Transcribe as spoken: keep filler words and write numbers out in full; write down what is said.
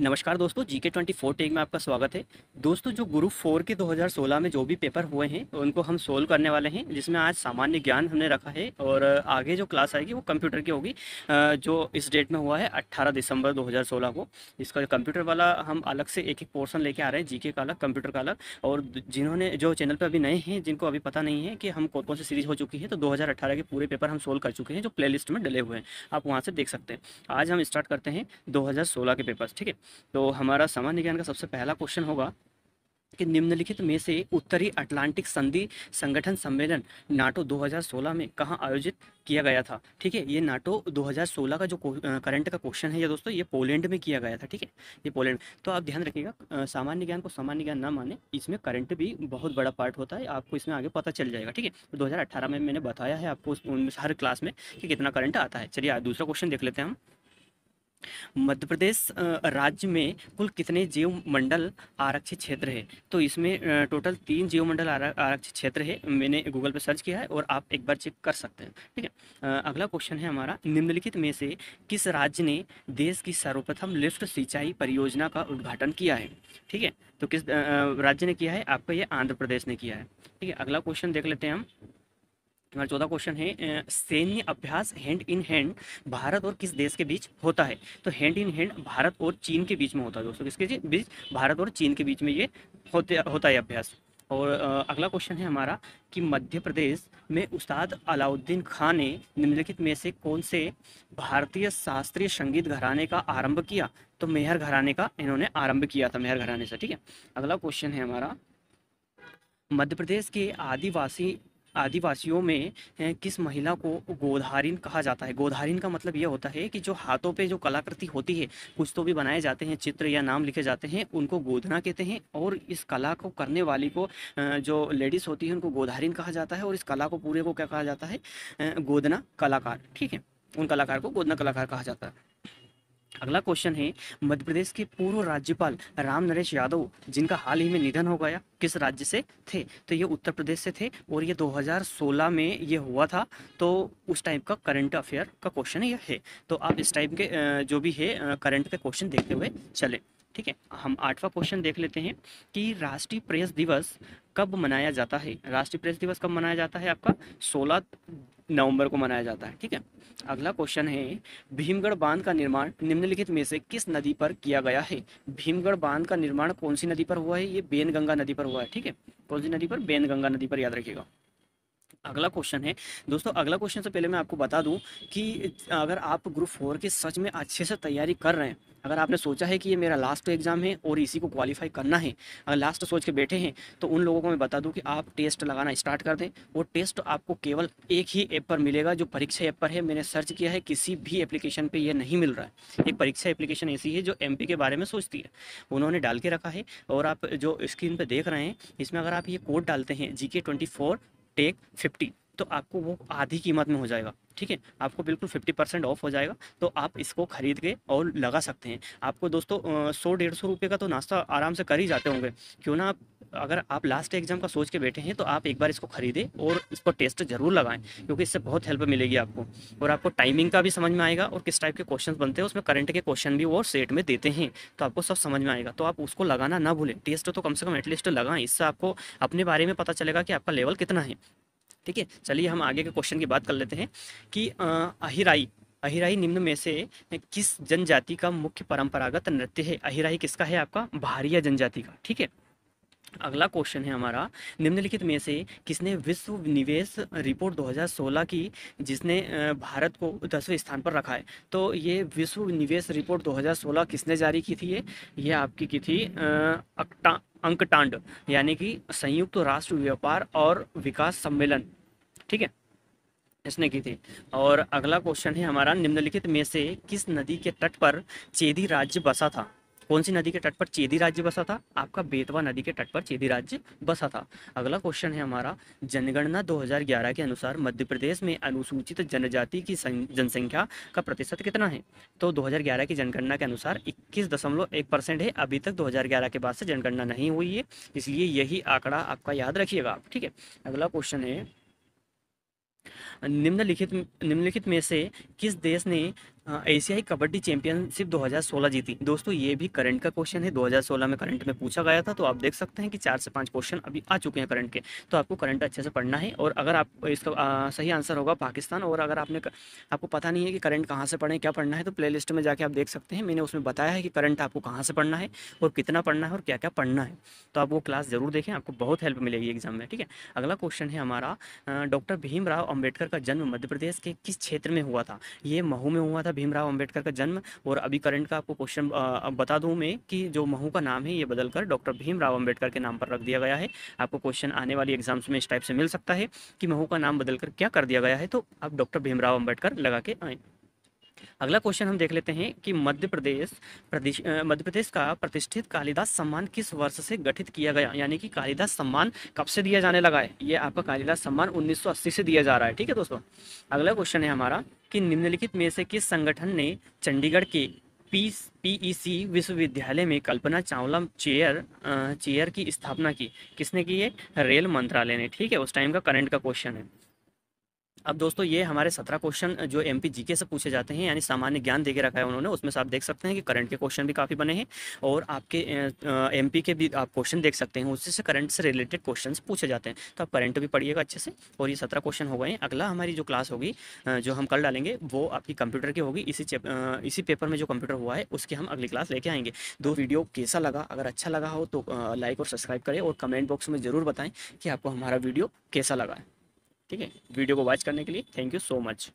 नमस्कार दोस्तों, जीके चौबीस टेक में आपका स्वागत है। दोस्तों, जो ग्रुप फोर के दो हज़ार सोलह में जो भी पेपर हुए हैं उनको हम सोल्व करने वाले हैं, जिसमें आज सामान्य ज्ञान हमने रखा है और आगे जो क्लास आएगी वो कंप्यूटर की होगी, जो इस डेट में हुआ है अट्ठारह दिसंबर दो हज़ार सोलह को। इसका कंप्यूटर वाला हम अलग से एक एक पोर्सन लेके आ रहे हैं, जीके का अलग, कंप्यूटर का अलग। और जिन्होंने जो चैनल पर अभी नए हैं, जिनको अभी पता नहीं है कि हम कौन कौन सी सीरीज़ हो चुकी है, तो दो हज़ार अट्ठारह के पूरे पेपर हम सोल्व कर चुके हैं, जो प्ले लिस्ट में डले हुए हैं, आप वहाँ से देख सकते हैं। आज हम स्टार्ट करते हैं दो हज़ार सोलह के पेपर, ठीक है। तो हमारा सामान्य ज्ञान का सबसे पहला क्वेश्चन होगा कि निम्नलिखित में से उत्तरी अटलांटिक संधि संगठन सम्मेलन नाटो दो हज़ार सोलह में कहाँ आयोजित किया गया था, ठीक है। ये नाटो दो हज़ार सोलह का जो करंट का क्वेश्चन है ये दोस्तों, ये पोलैंड में किया गया था, ठीक है, ये पोलैंड। तो आप ध्यान रखिएगा, सामान्य ज्ञान को सामान्य ज्ञान ना माने, इसमें करंट भी बहुत बड़ा पार्ट होता है, आपको इसमें आगे पता चल जाएगा, ठीक है। तो दो हज़ार अट्ठारह में मैंने बताया है आपको हर क्लास में कि कितना करंट आता है। चलिए दूसरा क्वेश्चन देख लेते हैं हम। मध्य प्रदेश राज्य में कुल कितने जीव मंडल आरक्षित क्षेत्र है, तो इसमें टोटल तीन जीव मंडल आरक्षित क्षेत्र है, मैंने गूगल पर सर्च किया है और आप एक बार चेक कर सकते हैं, ठीक है। अगला क्वेश्चन है हमारा, निम्नलिखित में से किस राज्य ने देश की सर्वप्रथम लिफ्ट सिंचाई परियोजना का उद्घाटन किया है, ठीक है। तो किस राज्य ने किया है, आपका ये आंध्र प्रदेश ने किया है, ठीक है। अगला क्वेश्चन देख लेते हैं हम। हमारा चौथा क्वेश्चन है, सैन्य अभ्यास हैंड इन हैंड भारत और किस देश के बीच होता है, तो हैंड इन हैंड भारत और चीन के बीच में होता है दोस्तों। किसके बीच, भारत और चीन के बीच में ये होते होता है अभ्यास। और अगला क्वेश्चन है हमारा कि मध्य प्रदेश में उस्ताद अलाउद्दीन खान ने निम्नलिखित में से कौन से भारतीय शास्त्रीय संगीत घराने का आरम्भ किया, तो मेहर घराने का इन्होंने आरम्भ किया था, मेहर घराने से, ठीक है। अगला क्वेश्चन है हमारा, मध्य प्रदेश के आदिवासी आदिवासियों में किस महिला को गोधारिन कहा जाता है। गोधारिन का मतलब ये होता है कि जो हाथों पे जो कलाकृति होती है, कुछ तो भी बनाए जाते हैं, चित्र या नाम लिखे जाते हैं, उनको गोदना कहते हैं, और इस कला को करने वाली को जो लेडीज़ होती है उनको गोधारिन कहा जाता है, और इस कला को पूरे को क्या कहा जाता है, गोदना कलाकार, ठीक है, उन कलाकार को गोदना कलाकार कहा जाता है। अगला क्वेश्चन है, मध्य प्रदेश के पूर्व राज्यपाल राम नरेश यादव, जिनका हाल ही में निधन हो गया, किस राज्य से थे, तो ये उत्तर प्रदेश से थे, और ये दो हज़ार सोलह में ये हुआ था। तो उस टाइप का करंट अफेयर का क्वेश्चन ये है, तो आप इस टाइप के जो भी है करंट के क्वेश्चन देखते हुए चलें, ठीक है। हम आठवां क्वेश्चन देख लेते हैं कि राष्ट्रीय प्रेस दिवस कब मनाया जाता है। राष्ट्रीय प्रेस दिवस कब मनाया जाता है, आपका सोलह नवंबर को मनाया जाता है, ठीक है। अगला क्वेश्चन है, भीमगढ़ बांध का निर्माण निम्नलिखित में से किस नदी पर किया गया है। भीमगढ़ बांध का निर्माण कौन सी नदी पर हुआ है, ये बेनगंगा नदी पर हुआ है, ठीक है, कौन सी नदी पर, बेनगंगा नदी पर, याद रखिएगा। अगला क्वेश्चन है दोस्तों, अगला क्वेश्चन से पहले मैं आपको बता दूं कि अगर आप ग्रुप फोर की सच में अच्छे से तैयारी कर रहे हैं, अगर आपने सोचा है कि ये मेरा लास्ट एग्जाम है और इसी को क्वालिफाई करना है, अगर लास्ट सोच के बैठे हैं, तो उन लोगों को मैं बता दूं कि आप टेस्ट लगाना स्टार्ट कर दें। वो टेस्ट आपको केवल एक ही ऐप पर मिलेगा, जो परीक्षा ऐप पर है, मैंने सर्च किया है, किसी भी एप्लीकेशन पर यह नहीं मिल रहा है। एक परीक्षा एप्लीकेशन ऐसी है जो एम पी के बारे में सोचती है, उन्होंने डाल के रखा है, और आप जो स्क्रीन पर देख रहे हैं इसमें अगर आप ये कोड डालते हैं जी के ट्वेंटी फोर टेक फिफ्टी, तो आपको वो आधी कीमत में हो जाएगा, ठीक है, आपको बिल्कुल फिफ्टी परसेंट ऑफ हो जाएगा। तो आप इसको खरीद के और लगा सकते हैं। आपको दोस्तों सौ डेढ़ सौ रुपये का तो नाश्ता आराम से कर ही जाते होंगे, क्यों ना आप, अगर आप लास्ट एग्जाम का सोच के बैठे हैं तो आप एक बार इसको खरीदें और इसको टेस्ट जरूर लगाएं, क्योंकि इससे बहुत हेल्प मिलेगी आपको, और आपको टाइमिंग का भी समझ में आएगा, और किस टाइप के क्वेश्चन बनते हैं, उसमें करंट के क्वेश्चन भी वो सेट में देते हैं, तो आपको सब समझ में आएगा। तो आप उसको लगाना ना भूलें, टेस्ट तो कम से कम एटलीस्ट लगाएं, इससे आपको अपने बारे में पता चलेगा कि आपका लेवल कितना है, ठीक है। चलिए हम आगे के क्वेश्चन की बात कर लेते हैं कि अहिराई अहिराई निम्न में से किस जनजाति का मुख्य परंपरागत नृत्य है। अहिराई किसका है, आपका बहारिया जनजाति का, ठीक है। अगला क्वेश्चन है हमारा, निम्नलिखित में से किसने विश्व निवेश रिपोर्ट दो हज़ार सोलह की, जिसने भारत को दसवें स्थान पर रखा है, तो ये विश्व निवेश रिपोर्ट दो हज़ार सोलह किसने जारी की थी, ये ये आपकी की थी अंकटांड, यानी कि संयुक्त राष्ट्र व्यापार और विकास सम्मेलन, ठीक है, इसने की थी। और अगला क्वेश्चन है हमारा, निम्नलिखित में से किस नदी के तट पर चेदी राज्य बसा था। कौन सी नदी के तट पर चेदी राज्य बसा था, आपका बेतवा नदी के तट पर चेदी राज्य बसा था। अगला क्वेश्चन है हमारा, जनगणना दो हज़ार ग्यारह के अनुसार मध्य प्रदेश में अनुसूचित जनजाति की जनसंख्या का प्रतिशत कितना है, तो दो हज़ार ग्यारह की जनगणना के अनुसार इक्कीस दशमलव एक परसेंट है। अभी तक दो हज़ार ग्यारह के बाद से जनगणना नहीं हुई है, इसलिए यही आंकड़ा आपका याद रखिएगा आप, ठीक है। अगला क्वेश्चन है, निम्नलिखित निम्नलिखित में से किस देश ने एशियाई कबड्डी चैंपियनशिप दो हज़ार सोलह जीती। दोस्तों ये भी करंट का क्वेश्चन है, दो हज़ार सोलह में करंट में पूछा गया था। तो आप देख सकते हैं कि चार से पांच क्वेश्चन अभी आ चुके हैं करंट के, तो आपको करंट अच्छे से पढ़ना है। और अगर आप इसका आ, सही आंसर होगा पाकिस्तान। और अगर आपने आपको पता नहीं है कि करंट कहाँ से पढ़ें, क्या पढ़ना है, तो प्ले लिस्ट में जाके आप देख सकते हैं। मैंने उसमें बताया है कि करंट आपको कहाँ से पढ़ना है और कितना पढ़ना है और क्या क्या पढ़ना है। तो आप वो क्लास ज़रूर देखें, आपको बहुत हेल्प मिलेगी एग्जाम में। ठीक है, अगला क्वेश्चन है हमारा, डॉक्टर भीमराव अंबेडकर का जन्म मध्य प्रदेश के किस क्षेत्र में हुआ था? ये महू में हुआ था भीमराव अंबेडकर का जन्म। और अभी करंट का आपको क्वेश्चन बता दूं मैं कि जो महू का नाम है ये बदलकर डॉक्टर भीमराव अंबेडकर के नाम पर रख दिया गया है। आपको क्वेश्चन आने वाली एग्जाम्स में इस टाइप से मिल सकता है कि महू का नाम बदलकर क्या कर दिया गया है, तो आप डॉक्टर भीमराव अंबेडकर लगा के आए। अगला क्वेश्चन हम देख लेते हैं कि मध्य प्रदेश प्रदेश मध्य प्रदेश का प्रतिष्ठित कालिदास सम्मान किस वर्ष से गठित किया गया? यानी कि कालिदास सम्मान कब से दिया जाने लगा है? ये आपका कालिदास सम्मान उन्नीस सौ अस्सी से दिया जा रहा है। ठीक है दोस्तों, अगला क्वेश्चन है हमारा कि निम्नलिखित में से किस संगठन ने चंडीगढ़ के पी पीईसी विश्वविद्यालय में कल्पना चावला चेयर चेयर की स्थापना की? किसने की है? रेल मंत्रालय ने। ठीक है, उस टाइम का करंट का क्वेश्चन है। अब दोस्तों ये हमारे सत्रह क्वेश्चन जो एमपी जीके से पूछे जाते हैं, यानी सामान्य ज्ञान दे के रखा है उन्होंने, उसमें से आप देख सकते हैं कि करंट के क्वेश्चन भी काफ़ी बने हैं। और आपके एमपी के भी आप क्वेश्चन देख सकते हैं, उससे से करंट से रिलेटेड क्वेश्चन पूछे जाते हैं। तो आप करंट भी पढ़िएगा अच्छे से। और ये सत्रह क्वेश्चन हो गए हैं। अगला हमारी जो क्लास होगी जो हम कल डालेंगे वो आपकी कंप्यूटर की होगी। इसी इसी पेपर में जो कंप्यूटर हुआ है उसकी हम अगली क्लास लेके आएंगे। दो वीडियो कैसा लगा? अगर अच्छा लगा हो तो लाइक और सब्सक्राइब करें और कमेंट बॉक्स में ज़रूर बताएं कि आपको हमारा वीडियो कैसा लगा है। ठीक है, वीडियो को वॉच करने के लिए थैंक यू सो मच।